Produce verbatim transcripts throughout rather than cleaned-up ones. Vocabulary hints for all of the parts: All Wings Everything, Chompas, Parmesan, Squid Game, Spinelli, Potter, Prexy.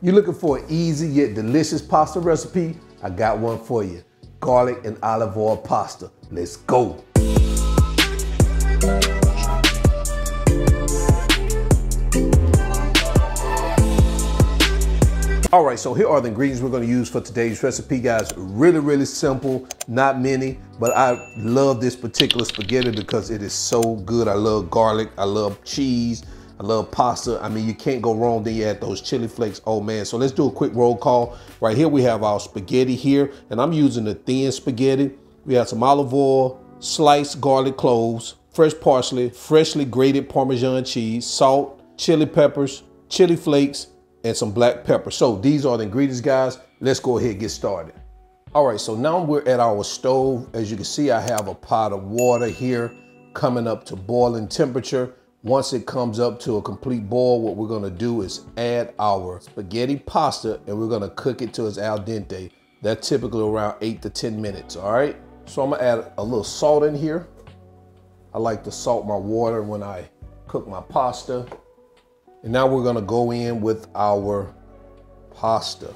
You're looking for an easy yet delicious pasta recipe? I got one for you. Garlic and olive oil pasta. Let's go. All right, so here are the ingredients we're gonna use for today's recipe, guys. Really, really simple, not many, but I love this particular spaghetti because it is so good. I love garlic, I love cheese, I love pasta. I mean, you can't go wrong. Then you add those chili flakes. Oh man. So let's do a quick roll call. Right here, we have our spaghetti here, and I'm using the thin spaghetti. We have some olive oil, sliced garlic cloves, fresh parsley, freshly grated Parmesan cheese, salt, chili peppers, chili flakes, and some black pepper. So these are the ingredients, guys. Let's go ahead and get started. All right, so now we're at our stove. As you can see, I have a pot of water here coming up to boiling temperature. Once it comes up to a complete boil, what we're gonna do is add our spaghetti pasta, and we're gonna cook it till it's al dente. That's typically around eight to ten minutes, all right? So I'm gonna add a little salt in here. I like to salt my water when I cook my pasta. And now we're gonna go in with our pasta.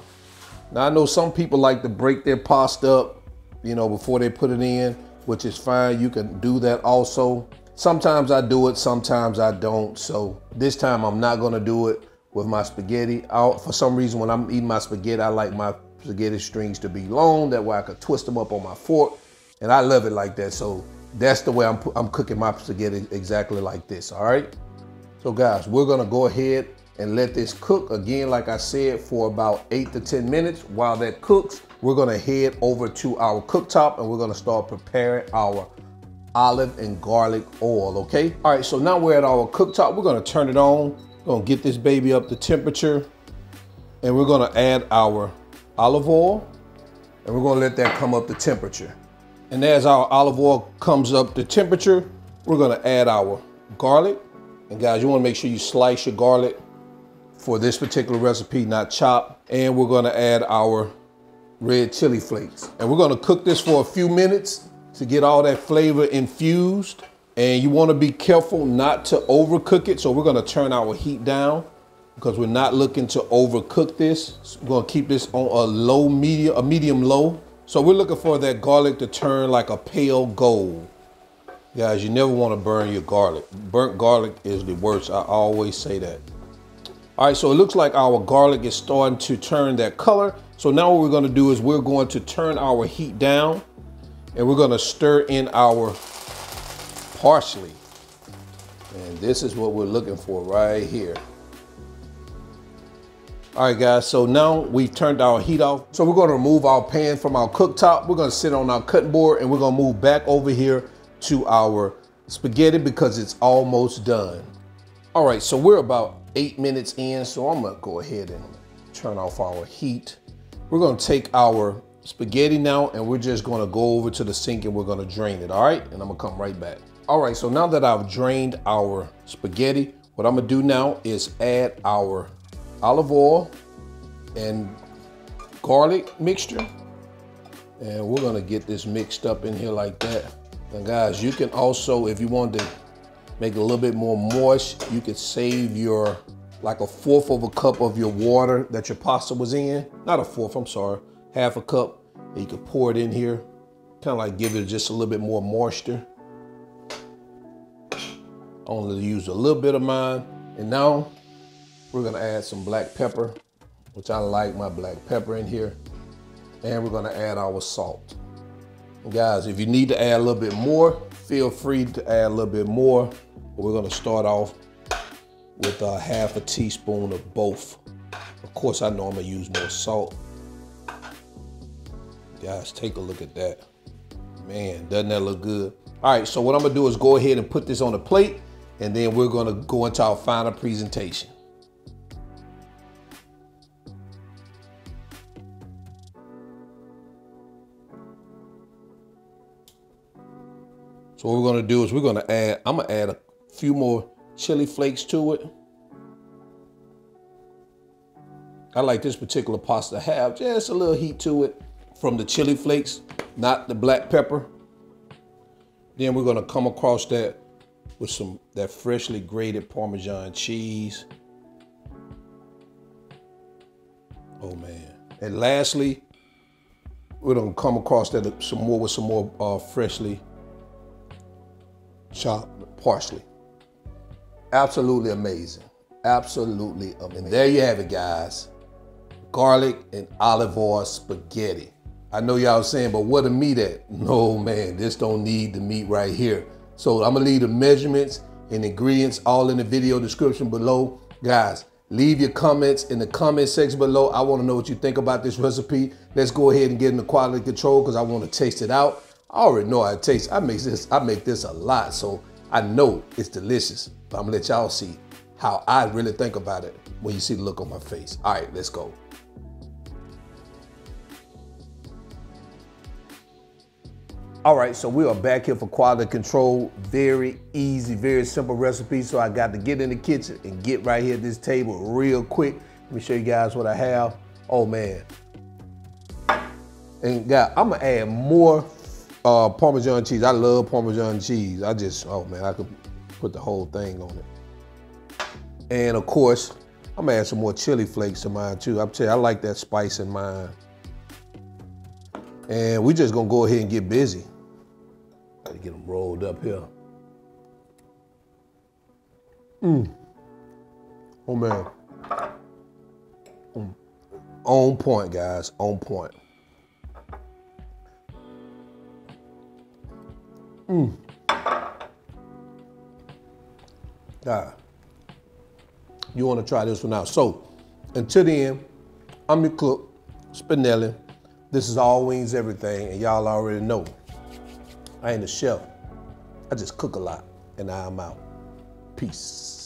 Now I know some people like to break their pasta up, you know, before they put it in, which is fine, you can do that also. Sometimes I do it, sometimes I don't. So this time I'm not gonna do it with my spaghetti. I'll, for some reason, when I'm eating my spaghetti, I like my spaghetti strings to be long. That way I could twist them up on my fork. And I love it like that. So that's the way I'm, I'm cooking my spaghetti, exactly like this, all right? So guys, we're gonna go ahead and let this cook again, like I said, for about eight to ten minutes. While that cooks, we're gonna head over to our cooktop and we're gonna start preparing our olive and garlic oil, okay? All right, so now we're at our cooktop. We're gonna turn it on, we're gonna get this baby up to temperature, and we're gonna add our olive oil, and we're gonna let that come up to temperature. And as our olive oil comes up to temperature, we're gonna add our garlic. And guys, you wanna make sure you slice your garlic for this particular recipe, not chop. And we're gonna add our red chili flakes. And we're gonna cook this for a few minutes to get all that flavor infused. And you wanna be careful not to overcook it. So we're gonna turn our heat down because we're not looking to overcook this. So we're gonna keep this on a low medium, a medium low. So we're looking for that garlic to turn like a pale gold. Guys, you never wanna burn your garlic. Burnt garlic is the worst, I always say that. All right, so it looks like our garlic is starting to turn that color. So now what we're gonna do is we're going to turn our heat down and we're gonna stir in our parsley. And this is what we're looking for right here. All right guys, so now we've turned our heat off. So we're gonna remove our pan from our cooktop. We're gonna sit on our cutting board and we're gonna move back over here to our spaghetti because it's almost done. All right, so we're about eight minutes in, so I'm gonna go ahead and turn off our heat. We're gonna take our spaghetti now and we're just gonna go over to the sink and we're gonna drain it, all right? And I'm gonna come right back. All right, so now that I've drained our spaghetti, what I'm gonna do now is add our olive oil and garlic mixture. And we're gonna get this mixed up in here like that. And guys, you can also, if you want to make it a little bit more moist, you could save your, like a fourth of a cup of your water that your pasta was in. Not a fourth, I'm sorry. Half a cup, and you could pour it in here. Kind of like give it just a little bit more moisture. Only use a little bit of mine. And now we're gonna add some black pepper, which I like my black pepper in here. And we're gonna add our salt. And guys, if you need to add a little bit more, feel free to add a little bit more. We're gonna start off with a half a teaspoon of both. Of course, I know I'm gonna use more salt. Guys, take a look at that. Man, doesn't that look good? All right, so what I'm gonna do is go ahead and put this on a plate, and then we're gonna go into our final presentation. So what we're gonna do is we're gonna add, I'm gonna add a few more chili flakes to it. I like this particular pasta to have just a little heat to it from the chili flakes, not the black pepper. Then we're gonna come across that with some, that freshly grated Parmesan cheese. Oh man. And lastly, we're gonna come across that some more with some more uh, freshly chopped parsley. Absolutely amazing. Absolutely amazing. And there you have it, guys. Garlic and olive oil spaghetti. I know y'all saying, but what the meat at? No, man, this don't need the meat right here. So I'm gonna leave the measurements and ingredients all in the video description below. Guys, leave your comments in the comment section below. I wanna know what you think about this recipe. Let's go ahead and get into quality control because I wanna taste it out. I already know how it tastes. I make this, I make this a lot, so I know it's delicious, but I'm gonna let y'all see how I really think about it when you see the look on my face. All right, let's go. All right, so we are back here for quality control. Very easy, very simple recipe. So I got to get in the kitchen and get right here at this table real quick. Let me show you guys what I have. Oh man. And God, I'm gonna add more uh, Parmesan cheese. I love Parmesan cheese. I just, oh man, I could put the whole thing on it. And of course, I'm gonna add some more chili flakes to mine too. I'll tell you, I like that spice in mine. And we just gonna go ahead and get busy. Gotta get them rolled up here. Mm. Oh man. Mm. On point, guys, on point. Mm. God, you wanna try this one out. So, until then, I'm your cook, Spinelli. This is All Wings Everything, and y'all already know. I ain't a chef. I just cook a lot, and I'm out. Peace.